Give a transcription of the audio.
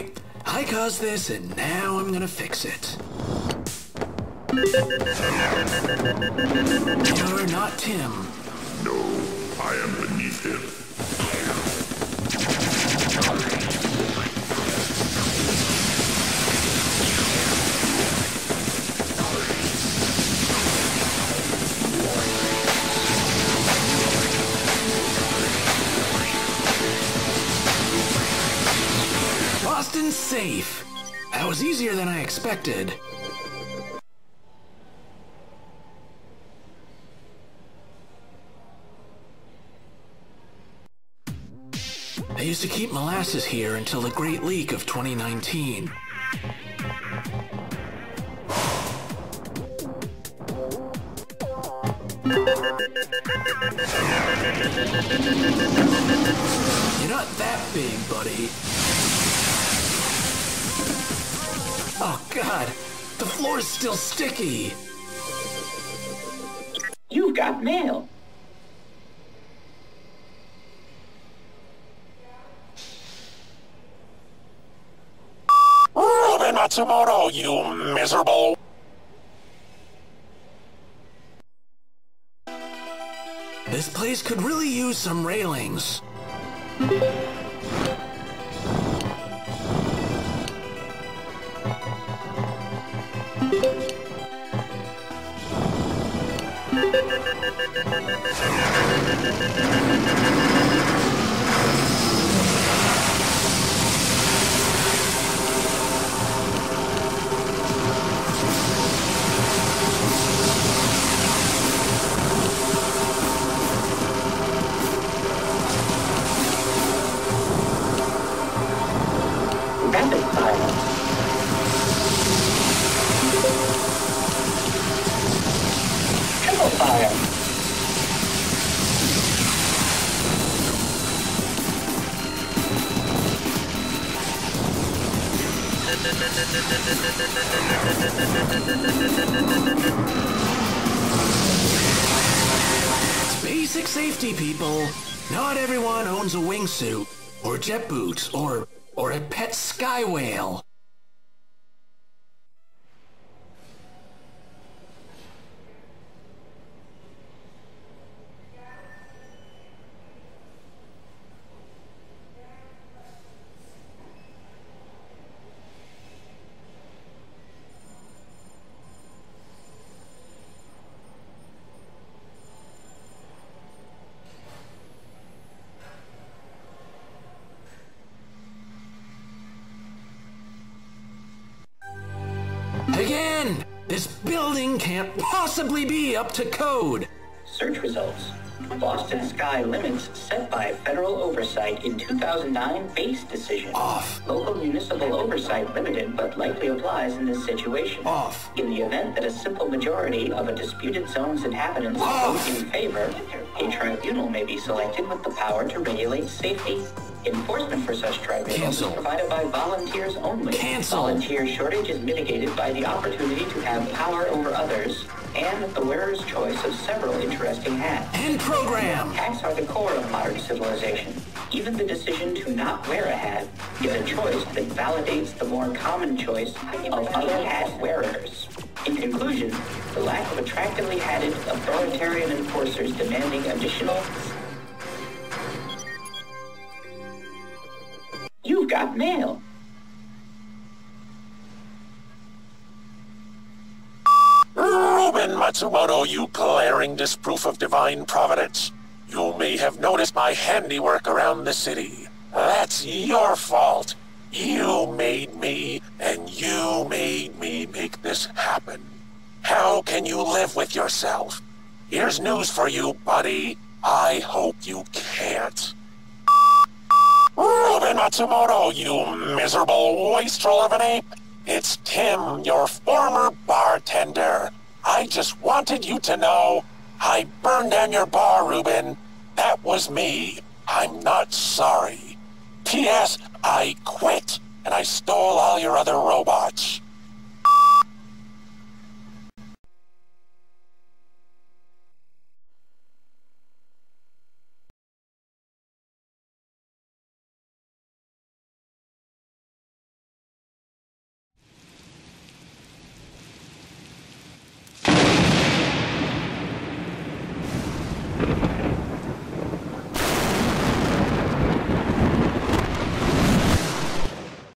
right. I caused this, and now I'm gonna fix it. You're not Tim. No, I am beneath him. Boston's safe. That was easier than I expected. I used to keep molasses here until the Great Leak of 2019. You're not that big, buddy. Oh God, the floor's still sticky. You've got mail. Reuben Matsumoto, you miserable. This place could really use some railings. It's basic safety, people. Not everyone owns a wingsuit, or jet boots, or a pet sky whale. Again! This building can't possibly be up to code! Search results. Boston sky limits set by federal oversight in 2009 base decision. Off. Local municipal oversight limited but likely applies in this situation. Off. In the event that a simple majority of a disputed zone's inhabitants vote in favor, a tribunal may be selected with the power to regulate safety. Enforcement for such tribunals is provided by volunteers only. Volunteer shortage is mitigated by the opportunity to have power over others and the wearer's choice of several interesting hats. End program! Hats are the core of modern civilization. Even the decision to not wear a hat is a choice that validates the more common choice of other hat wearers. In conclusion, the lack of attractively hatted authoritarian enforcers demanding additional... You've got mail. Reuben Matsumoto, you glaring disproof of divine providence. You may have noticed my handiwork around the city. That's your fault. You made me, and you made me make this happen. How can you live with yourself? Here's news for you, buddy. I hope you can't. Reuben Matsumoto, you miserable wastrel of an ape! It's Tim, your former bartender. I just wanted you to know I burned down your bar, Reuben. That was me. I'm not sorry. P.S. I quit, and I stole all your other robots.